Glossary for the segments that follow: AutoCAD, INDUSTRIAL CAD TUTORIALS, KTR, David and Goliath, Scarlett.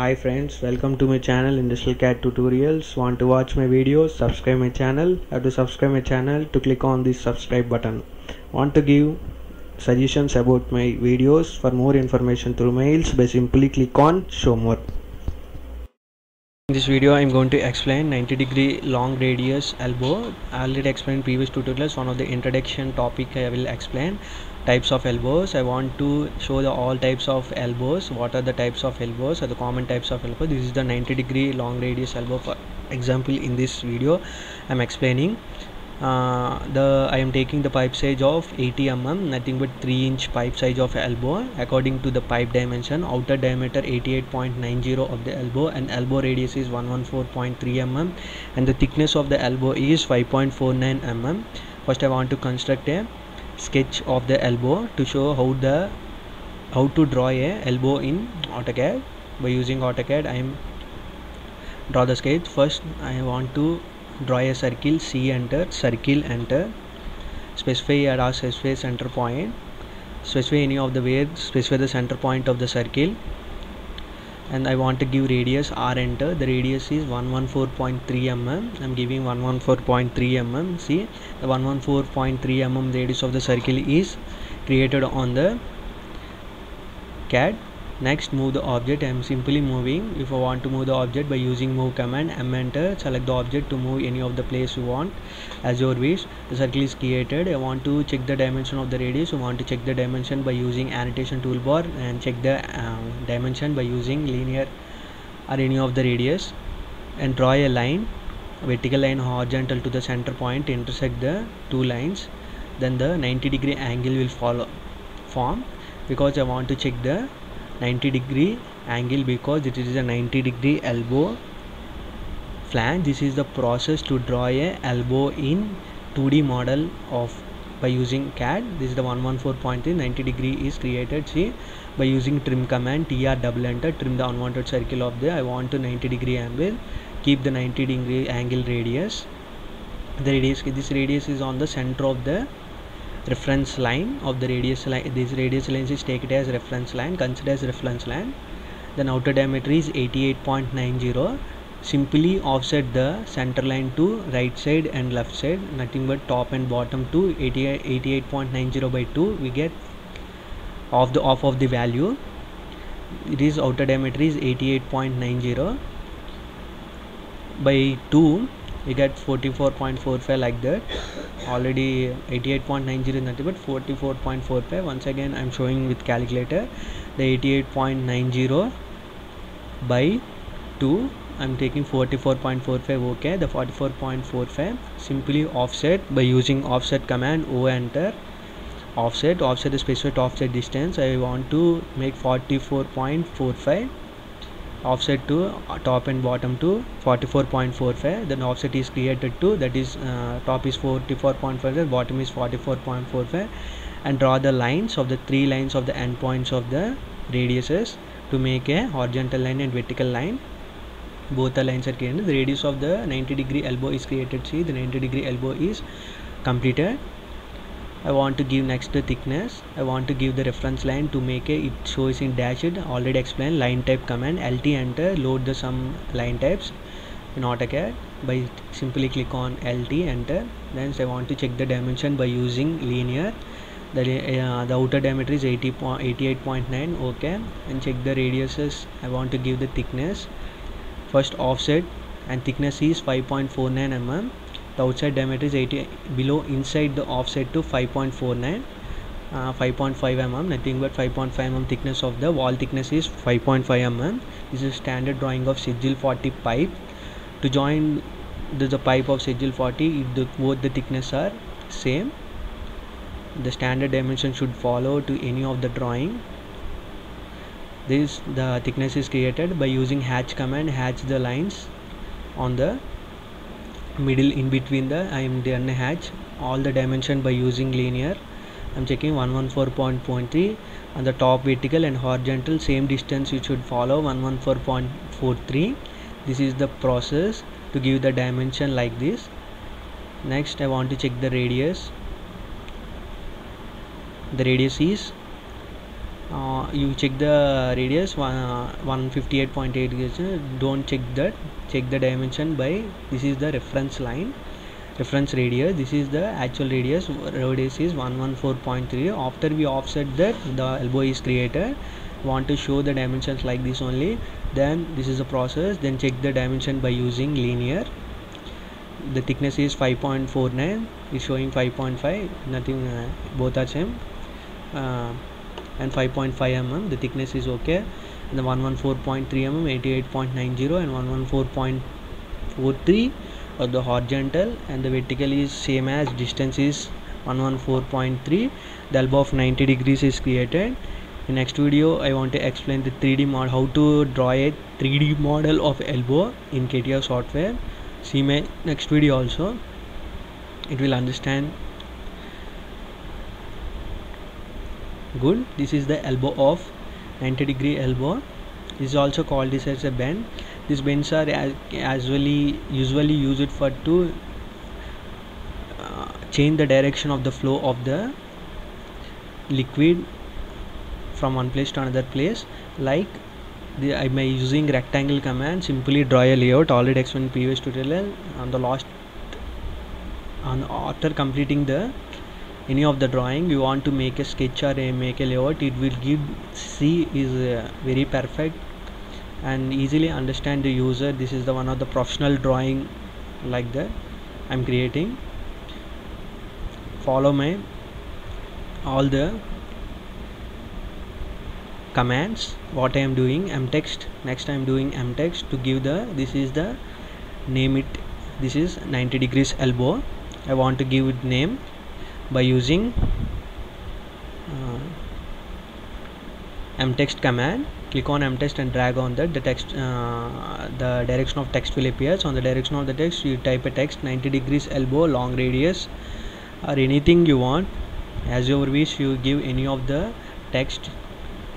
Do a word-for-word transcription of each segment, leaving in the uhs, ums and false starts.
Hi friends, welcome to my channel Industrial C A D Tutorials. Want to watch my videos? Subscribe my channel. Have to subscribe my channel to click on the subscribe button. Want to give suggestions about my videos? For more information through mails, by simply click on show more. In this video I am going to explain ninety degree long radius elbow. I already explained previous tutorials. One of the introduction topic I will explain types of elbows. I want to show the all types of elbows. What are the types of elbows or the common types of elbow? This is the ninety degree long radius elbow. For example, in this video I am explaining uh, the I am taking the pipe size of eighty millimeters, nothing but three inch pipe size of elbow. According to the pipe dimension, outer diameter eighty-eight point nine zero of the elbow and elbow radius is one hundred fourteen point three millimeters and the thickness of the elbow is five point four nine millimeters. First I want to construct a sketch of the elbow to show how the how to draw a elbow in AutoCAD. By using AutoCAD I am draw the sketch. First I want to draw a circle. C enter, circle enter, specify or specify center point, specify any of the way, specify the center point of the circle, and I want to give radius. R enter, the radius is one hundred fourteen point three millimeters. I am giving one hundred fourteen point three millimeters. See, the one hundred fourteen point three millimeters radius of the circle is created on the C A D. Next, move the object. I am simply moving. If I want to move the object, by using move command, M enter, select the object to move any of the place you want as your wish. The circle is created. I want to check the dimension of the radius. I want to check the dimension by using annotation toolbar and check the um, dimension by using linear or any of the radius, and draw a line, vertical line horizontal to the center point, intersect the two lines. Then the ninety degree angle will follow form, because I want to check the ninety degree angle, because it is a ninety degree elbow flange. This is the process to draw a elbow in two D model of by using C A D. This is the one hundred fourteen point three. ninety degree is created. See, by using trim command, T R double enter, trim the unwanted circle of the. I want to ninety degree angle, keep the ninety degree angle radius. The radius, this radius is on the center of the reference line of the radius line. This radius line is take it as reference line, consider as reference line. Then outer diameter is eighty-eight point nine zero. Simply offset the center line to right side and left side, nothing but top and bottom to eighty-eight point nine zero by two. We get off the off of the value. It is outer diameter is eighty-eight point nine zero by two. We get forty-four point four five, like that. Already eighty-eight point nine zero is nothing but forty-four point four five. Once again I am showing with calculator. The eighty-eight point nine zero by two, I am taking forty-four point four five. Okay, the forty-four point four five simply offset by using offset command. O enter, offset, offset the specified offset distance. I want to make forty-four point four five, offset to top and bottom to forty-four point four five. Then offset is created to, that is uh, top is forty-four point four five, bottom is forty-four point four five, and draw the lines of the three lines of the endpoints of the radiuses to make a horizontal line and vertical line. Both the lines are created. The radius of the ninety degree elbow is created. See, the ninety degree elbow is completed. I want to give next the thickness. I want to give the reference line to make a, it shows in dashed. Already explained. Line type command, L T enter, load the some line types in AutoCAD by simply click on L T enter. Then I want to check the dimension by using linear. The, uh, the outer diameter is eighty-eight point nine. Okay, and check the radiuses. I want to give the thickness. First offset, and thickness is five point four nine millimeters. The outside diameter is eighty below, inside the offset to five point four nine, uh, five point five millimeters, nothing but five point five millimeters. Thickness of the wall thickness is five point five millimeters. This is standard drawing of Sigil forty pipe. To join the, the pipe of Sigil forty, the, both the thickness are same. The standard dimension should follow to any of the drawing. This the thickness is created by using hatch command. Hatch the lines on the middle in between the I am done hatch. All the dimension by using linear. I am checking one hundred fourteen point three on the top vertical and horizontal, same distance you should follow one hundred fourteen point four three. This is the process to give the dimension like this. Next I want to check the radius. The radius is uh, you check the radius one fifty-eight point eight. Don't check that, check the dimension by this is the reference line, reference radius. This is the actual radius, radius is one fourteen point three. After we offset that, the elbow is created. Want to show the dimensions like this only, then this is a process. Then check the dimension by using linear. The thickness is five point four nine, is showing five point five, nothing, uh, both are same, uh, and five point five millimeters. The thickness is okay. And the one fourteen point three millimeters, eighty-eight point nine zero, and one fourteen point four three or the horizontal, and the vertical is same as distance is one fourteen point three. The elbow of ninety degrees is created. In next video I want to explain the three D mod, how to draw a three D model of elbow in K T R software. See my next video also, it will understand good. This is the elbow of ninety degree elbow. This is also called this as a bend. These bends are as usually usually used for to uh, change the direction of the flow of the liquid from one place to another place. Like the, I may using rectangle command simply draw a layout, already explained previous tutorial. On the last, on after completing the any of the drawing, you want to make a sketch or a, make a layout, it will give see is uh, very perfect and easily understand the user. This is the one of the professional drawing like that I'm creating. Follow my all the commands what I am doing. mtext, next I am doing mtext to give the, this is the name it, this is ninety degrees elbow. I want to give it name by using uh, mtext command. Click on mtext and drag on that. The text, uh, the direction of text will appear. So on the direction of the text you type a text ninety degrees elbow, long radius, or anything you want. As your wish you give any of the text.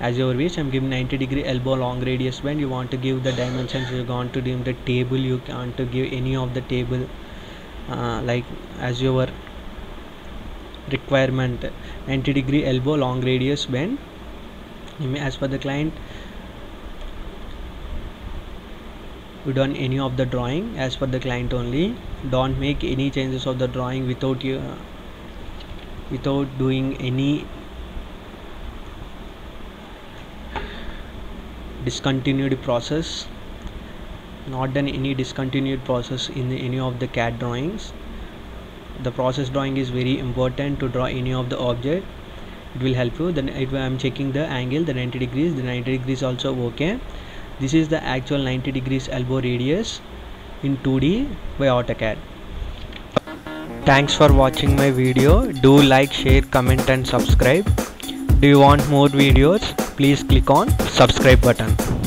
As your wish, I'm giving ninety degree elbow, long radius bend. You want to give the dimensions, you want to give the table, you want to give any of the table, uh, like as your requirement. Ninety degree elbow, long radius bend as per the client. You done any of the drawing as per the client only. Don't make any changes of the drawing without you uh, without doing any discontinued process. Not done any discontinued process in any of the C A D drawings. The process drawing is very important to draw any of the object. It will help you. Then I am checking the angle, the ninety degrees. The ninety degrees also okay. This is the actual ninety degrees elbow radius in two D by AutoCAD. Thanks for watching my video. Do like, share, comment and subscribe. Do you want more videos? Please click on subscribe button.